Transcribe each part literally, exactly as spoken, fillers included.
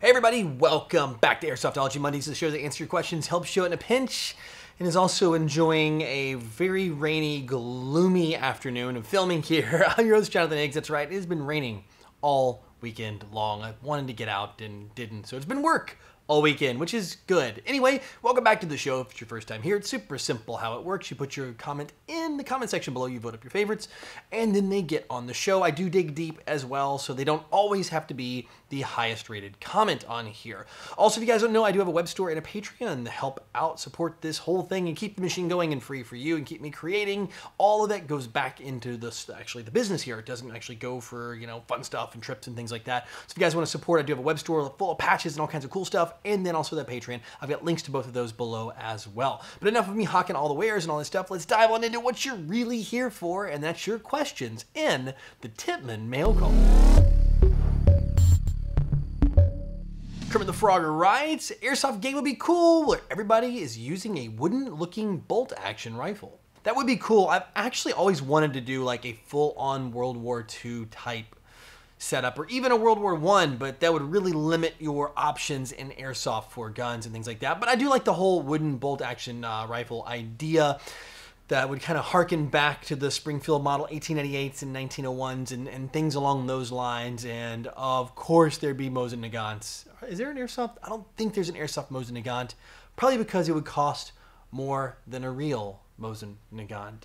Hey everybody, welcome back to Airsoftology Mondays, the show that answers your questions, helps you out in a pinch, and is also enjoying a very rainy, gloomy afternoon of filming here. I'm your host, Jonathan Higgs. That's right, it has been raining all weekend long. I wanted to get out and didn't, so it's been work all weekend, which is good. Anyway, welcome back to the show. If it's your first time here, it's super simple how it works. You put your comment in the comment section below, you vote up your favorites, and then they get on the show. I do dig deep as well, so they don't always have to be the highest rated comment on here. Also, if you guys don't know, I do have a web store and a Patreon to help out, support this whole thing and keep the machine going and free for you and keep me creating. All of that goes back into this, actually the business here. It doesn't actually go for, you know, fun stuff and trips and things like that. So if you guys want to support, I do have a web store full of patches and all kinds of cool stuff, and then also that Patreon. I've got links to both of those below as well. But enough of me hawking all the wares and all this stuff. Let's dive on into what you're really here for, and that's your questions in the Tippmann Mail Call. Kermit the Frog writes, Airsoft game would be cool where everybody is using a wooden-looking bolt-action rifle. That would be cool. I've actually always wanted to do like a full-on World War Two type setup, or even a World War One, but that would really limit your options in Airsoft for guns and things like that. But I do like the whole wooden bolt-action uh, rifle idea. That would kind of harken back to the Springfield Model eighteen ninety-eights and nineteen oh ones and, and things along those lines. And of course there'd be Mosin-Nagants. Is there an Airsoft? I don't think there's an Airsoft Mosin-Nagant, probably because it would cost more than a real Mosin-Nagant.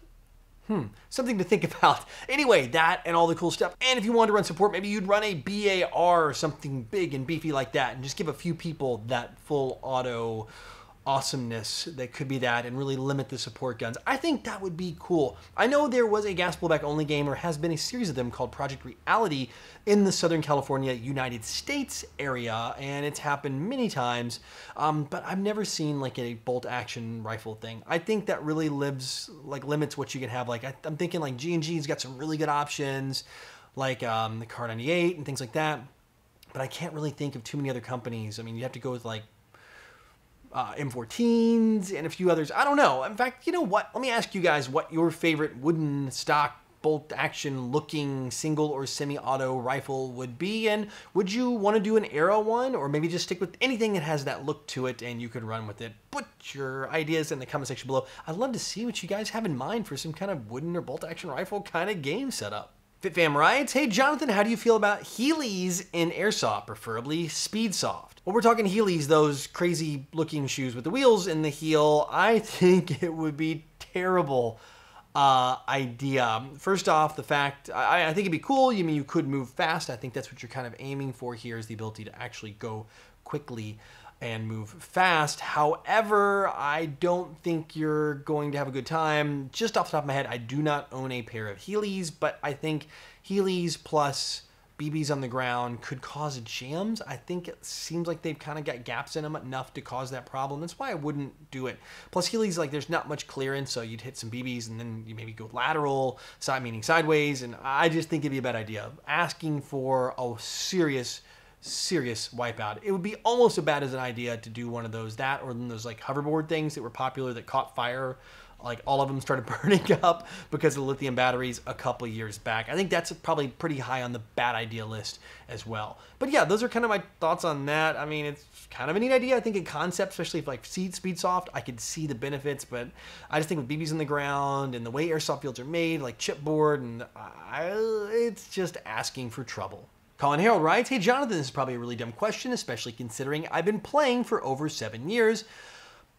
Hmm, something to think about. Anyway, that and all the cool stuff. And if you wanted to run support, maybe you'd run a B A R or something big and beefy like that and just give a few people that full auto awesomeness that could be that, and really limit the support guns. I think that would be cool. I know there was a gas blowback only game, or has been a series of them, called Project Reality in the Southern California, United States area, and it's happened many times, um, but I've never seen like a bolt action rifle thing. I think that really lives, like limits what you can have. Like I, I'm thinking like G and G's got some really good options, like um, the Car ninety-eight and things like that, but I can't really think of too many other companies. I mean, you have to go with like Uh, M fourteens and a few others. I don't know. In fact, you know what? Let me ask you guys what your favorite wooden stock bolt action looking single or semi-auto rifle would be, and would you want to do an arrow one, or maybe just stick with anything that has that look to it and you could run with it? Put your ideas in the comment section below. I'd love to see what you guys have in mind for some kind of wooden or bolt action rifle kind of game setup. FitFam Rides, hey Jonathan, how do you feel about Heelys in Airsoft, preferably Speedsoft? Well, we're talking Heelys, those crazy looking shoes with the wheels in the heel. I think it would be terrible uh, idea. First off, the fact, I, I think it'd be cool. You mean you could move fast. I think that's what you're kind of aiming for here, is the ability to actually go quickly and move fast. However, I don't think you're going to have a good time. Just off the top of my head, I do not own a pair of Heelys, but I think Heelys plus B Bs on the ground could cause jams. I think it seems like they've kind of got gaps in them enough to cause that problem. That's why I wouldn't do it. Plus Heelys, like there's not much clearance, so you'd hit some B Bs and then you maybe go lateral, side meaning sideways, and I just think it'd be a bad idea. Asking for a serious, serious wipeout. It would be almost as bad as an idea to do one of those, that or those like hoverboard things that were popular that caught fire. Like all of them started burning up because of the lithium batteries a couple years back. I think that's probably pretty high on the bad idea list as well. But yeah, those are kind of my thoughts on that. I mean, it's kind of a neat idea. I think in concept, especially if like Speedsoft, I could see the benefits, but I just think with B Bs on the ground and the way Airsoft fields are made, like chipboard, and I, it's just asking for trouble. Colin Harold writes, hey Jonathan, this is probably a really dumb question, especially considering I've been playing for over seven years,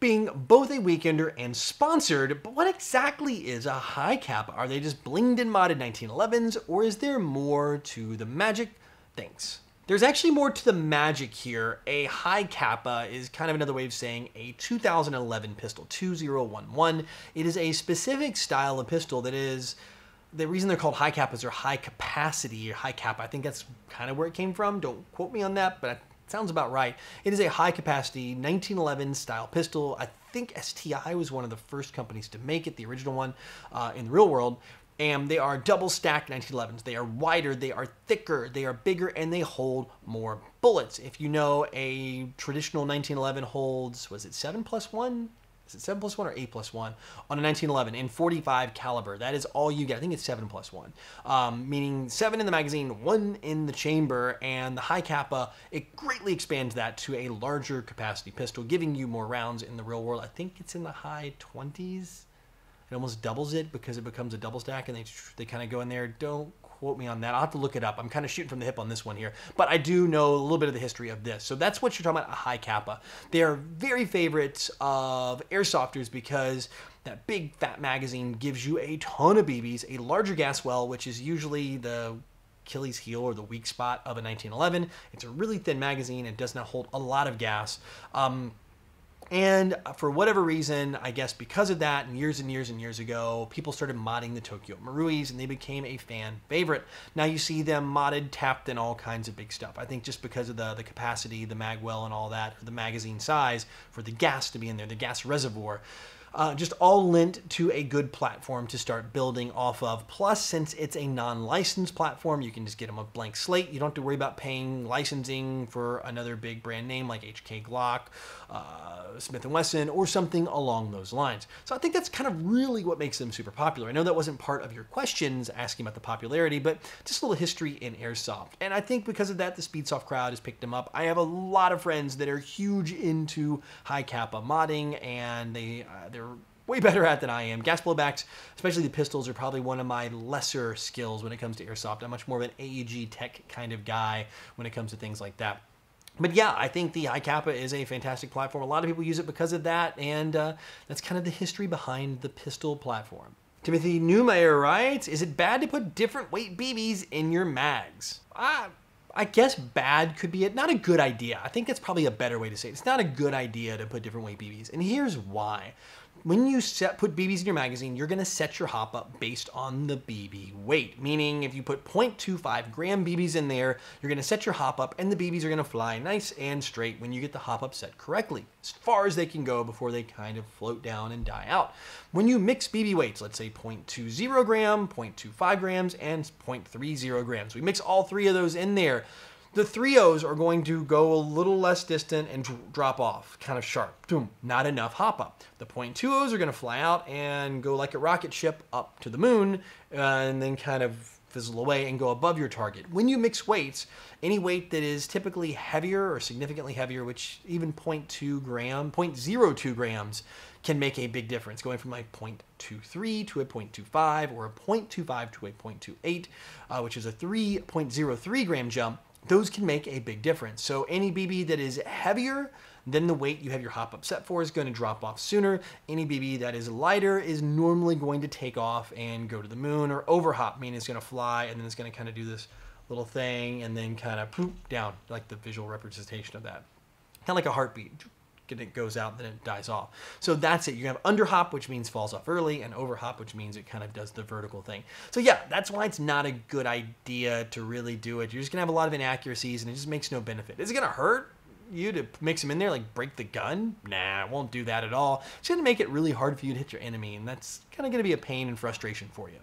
being both a weekender and sponsored, but what exactly is a HiCapa? Are they just blinged and modded nineteen elevens, or is there more to the magic? Thanks. There's actually more to the magic here. A HiCapa is kind of another way of saying a two thousand eleven pistol, two thousand eleven. It is a specific style of pistol that is, the reason they're called HiCapa is they're high capacity, or HiCapa. I think that's kind of where it came from. Don't quote me on that, but I sounds about right. It is a high-capacity nineteen eleven style pistol. I think S T I was one of the first companies to make it, the original one uh, in the real world. And they are double-stacked nineteen elevens. They are wider, they are thicker, they are bigger, and they hold more bullets. If you know, a traditional nineteen eleven holds, was it seven plus one? Is it seven plus one or eight plus one? On a nineteen eleven in forty-five caliber. That is all you get. I think it's seven plus one. Um, meaning seven in the magazine, one in the chamber, and the HiCapa, it greatly expands that to a larger capacity pistol, giving you more rounds in the real world. I think it's in the high twenties. It almost doubles it because it becomes a double stack, and they, they kind of go in there. Don't quote me on that. I'll have to look it up. I'm kind of shooting from the hip on this one here, but I do know a little bit of the history of this. So that's what you're talking about, a HiCapa. They are very favorites of airsofters because that big fat magazine gives you a ton of B Bs, a larger gas well, which is usually the Achilles heel or the weak spot of a nineteen eleven. It's a really thin magazine. It does not hold a lot of gas. Um, And for whatever reason, I guess because of that, and years and years and years ago, people started modding the Tokyo Maruis, and they became a fan favorite. Now you see them modded, tapped, and all kinds of big stuff. I think just because of the, the capacity, the mag well, and all that, the magazine size for the gas to be in there, the gas reservoir, uh, just all lent to a good platform to start building off of. Plus, since it's a non-licensed platform, you can just get them a blank slate. You don't have to worry about paying licensing for another big brand name like H K Glock, uh, Smith and Wesson, or something along those lines. So I think that's kind of really what makes them super popular. I know that wasn't part of your questions asking about the popularity, but just a little history in airsoft. And I think because of that, the Speedsoft crowd has picked them up. I have a lot of friends that are huge into HiCapa modding, and they, uh, they're way better at than I am. Gas blowbacks, especially the pistols, are probably one of my lesser skills when it comes to airsoft. I'm much more of an A E G tech kind of guy when it comes to things like that. But yeah, I think the HiCapa is a fantastic platform. A lot of people use it because of that, and uh, that's kind of the history behind the pistol platform. Timothy Newmeyer writes, is it bad to put different weight B Bs in your mags? I, I guess bad could be it. Not a good idea. I think that's probably a better way to say it. It's not a good idea to put different weight B Bs, and here's why. When you set, put B Bs in your magazine, you're gonna set your hop up based on the B B weight. Meaning if you put zero point two five gram B Bs in there, you're gonna set your hop up and the B Bs are gonna fly nice and straight when you get the hop up set correctly, as far as they can go before they kind of float down and die out. When you mix B B weights, let's say zero point two zero gram, zero point two five grams, and zero point three zero grams. We mix all three of those in there. The three O's are going to go a little less distant and drop off, kind of sharp, boom, not enough hop up. The point two O's are gonna fly out and go like a rocket ship up to the moon, uh, and then kind of fizzle away and go above your target. When you mix weights, any weight that is typically heavier or significantly heavier, which even zero point two gram, zero point zero two grams can make a big difference, going from like zero point two three to a zero point two five or a zero point two five to a zero point two eight, uh, which is a three point zero three gram jump. Those can make a big difference. So any B B that is heavier than the weight you have your hop up set for is going to drop off sooner. Any B B that is lighter is normally going to take off and go to the moon or overhop, meaning it's going to fly and then it's going to kind of do this little thing and then kind of poop down, like the visual representation of that. Kind of like a heartbeat. It goes out, then it dies off. So that's it. You have underhop, which means falls off early, and overhop, which means it kind of does the vertical thing. So yeah, that's why it's not a good idea to really do it. You're just gonna have a lot of inaccuracies, and it just makes no benefit. Is it gonna hurt you to mix them in there, like break the gun? Nah, it won't do that at all. It's gonna make it really hard for you to hit your enemy, and that's kind of gonna be a pain and frustration for you.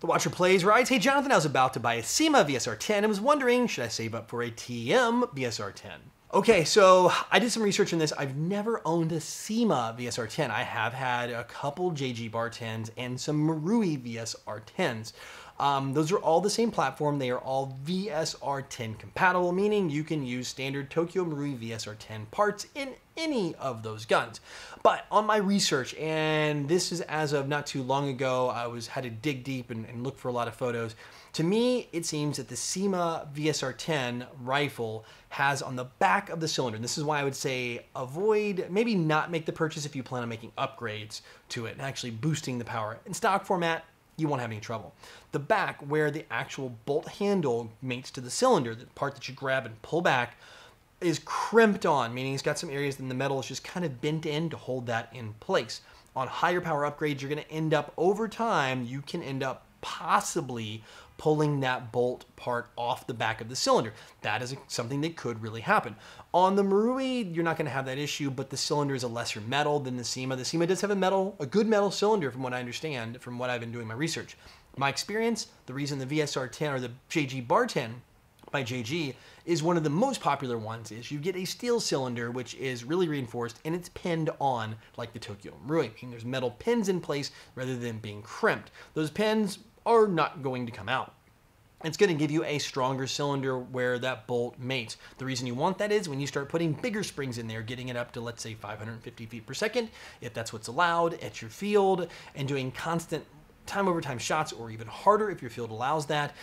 The Watcher Plays writes, hey Jonathan, I was about to buy a CYMA V S R ten and was wondering, should I save up for a T M V S R ten? Okay, so I did some research on this. I've never owned a CYMA V S R ten. I have had a couple J G Bar tens and some Marui V S R tens. Um, those are all the same platform. They are all V S R ten compatible, meaning you can use standard Tokyo Marui V S R ten parts in any of those guns. But on my research, and this is as of not too long ago, I was had to dig deep and, and look for a lot of photos. To me, it seems that the CYMA V S R ten rifle has on the back of the cylinder, and this is why I would say avoid, maybe not make the purchase if you plan on making upgrades to it and actually boosting the power. In stock format, you won't have any trouble. The back where the actual bolt handle mates to the cylinder, the part that you grab and pull back, is crimped on, meaning it's got some areas in the metal is just kind of bent in to hold that in place. On higher power upgrades, you're gonna end up over time, you can end up possibly pulling that bolt part off the back of the cylinder. That is something that could really happen. On the Marui, you're not gonna have that issue, but the cylinder is a lesser metal than the CYMA. The CYMA does have a metal, a good metal cylinder from what I understand, from what I've been doing my research. My experience, the reason the V S R ten or the J G Bar ten by J G is one of the most popular ones. Is you get a steel cylinder, which is really reinforced, and it's pinned on like the Tokyo Marui, meaning there's metal pins in place rather than being crimped. Those pins are not going to come out. It's going to give you a stronger cylinder where that bolt mates. The reason you want that is when you start putting bigger springs in there, getting it up to, let's say, five hundred fifty feet per second, if that's what's allowed at your field, and doing constant time over time shots, or even harder if your field allows that,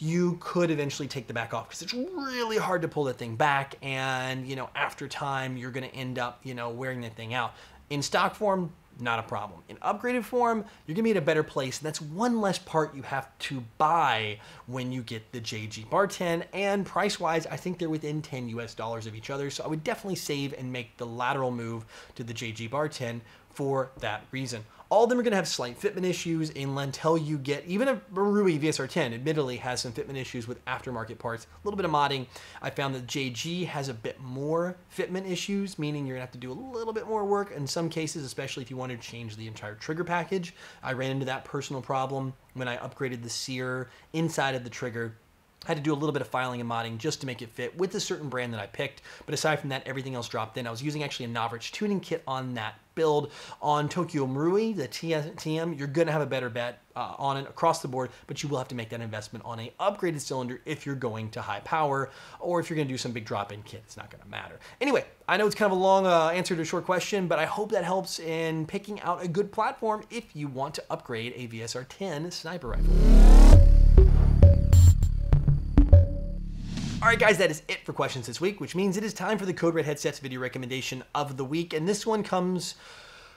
you could eventually take the back off, because it's really hard to pull that thing back. And, you know, after time, you're going to end up, you know, wearing that thing out. In stock form, not a problem. In upgraded form, you're gonna be at a better place. And that's one less part you have to buy when you get the J G Bar ten. And price-wise, I think they're within ten U S dollars of each other. So I would definitely save and make the lateral move to the J G Bar ten for that reason. All of them are gonna have slight fitment issues until you get, even a Marui V S R ten admittedly has some fitment issues with aftermarket parts, a little bit of modding. I found that J G has a bit more fitment issues, meaning you're gonna have to do a little bit more work in some cases, especially if you wanted to change the entire trigger package. I ran into that personal problem when I upgraded the sear inside of the trigger. I had to do a little bit of filing and modding just to make it fit with a certain brand that I picked. But aside from that, everything else dropped in. I was using actually a Novritch tuning kit on that build. On Tokyo Marui, the T M, you're going to have a better bet uh, on it across the board, but you will have to make that investment on an upgraded cylinder if you're going to high power, or if you're going to do some big drop-in kit, it's not going to matter. Anyway, I know it's kind of a long uh, answer to a short question, but I hope that helps in picking out a good platform if you want to upgrade a V S R ten sniper rifle. All right, guys, that is it for questions this week, which means it is time for the Code Red Headsets video recommendation of the week. And this one comes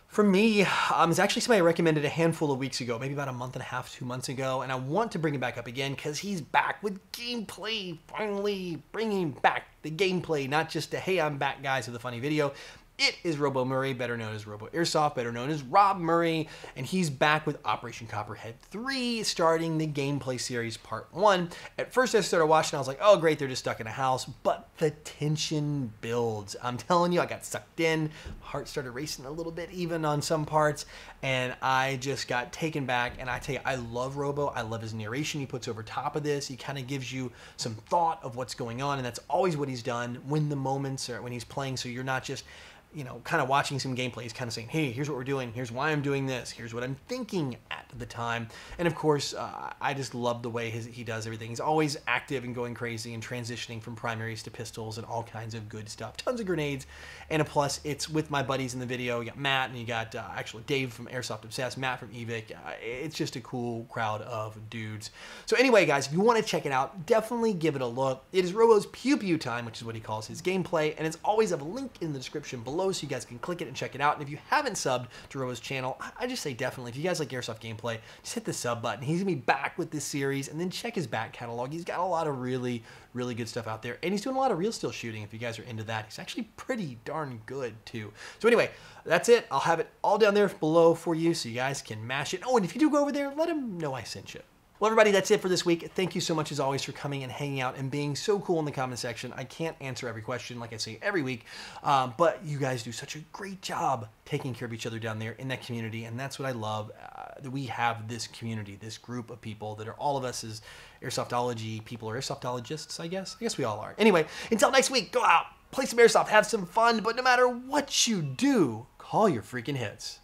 from me. Um, it's actually somebody I recommended a handful of weeks ago, maybe about a month and a half, two months ago. And I want to bring him back up again because he's back with gameplay, finally bringing back the gameplay, not just the, hey, I'm back, guys, with a funny video. It is Robo Murray, better known as Robo Airsoft, better known as Rob Murray, and he's back with Operation Copperhead Three, starting the gameplay series part one. At first I started watching, I was like, oh great, they're just stuck in a house, but the tension builds. I'm telling you, I got sucked in, my heart started racing a little bit even on some parts, and I just got taken back. And I tell you, I love Robo, I love his narration he puts over top of this. He kind of gives you some thought of what's going on, and that's always what he's done when the moments are, when he's playing, so you're not just, you know, kind of watching some gameplay. He's kind of saying, hey, here's what we're doing, here's why I'm doing this, here's what I'm thinking at the time. And of course, uh, I just love the way his, he does everything. He's always active and going crazy and transitioning from primaries to pistols and all kinds of good stuff. Tons of grenades. And a plus, it's with my buddies in the video. You got Matt, and you got uh, actually Dave from Airsoft Obsessed, Matt from Evic. Uh, it's just a cool crowd of dudes. So anyway, guys, if you want to check it out, definitely give it a look. It is Robo's Pew Pew time, which is what he calls his gameplay. And it's always a link in the description below, so you guys can click it and check it out. And if you haven't subbed to Robo's channel, I just say definitely, if you guys like Airsoft gameplay, just hit the sub button. He's gonna be back with this series, and then check his back catalog. He's got a lot of really, really good stuff out there, and he's doing a lot of real steel shooting. If you guys are into that, he's actually pretty darn good too. So anyway, that's it. I'll have it all down there below for you, so you guys can mash it. Oh, and if you do go over there, let him know I sent you. Well, everybody, that's it for this week. Thank you so much, as always, for coming and hanging out and being so cool in the comment section. I can't answer every question, like I say every week, uh, but you guys do such a great job taking care of each other down there in that community, and that's what I love. Uh, that we have this community, this group of people that are all of us as airsoftology people, or airsoftologists, I guess. I guess we all are. Anyway, until next week, go out, play some airsoft, have some fun, but no matter what you do, call your freaking hits.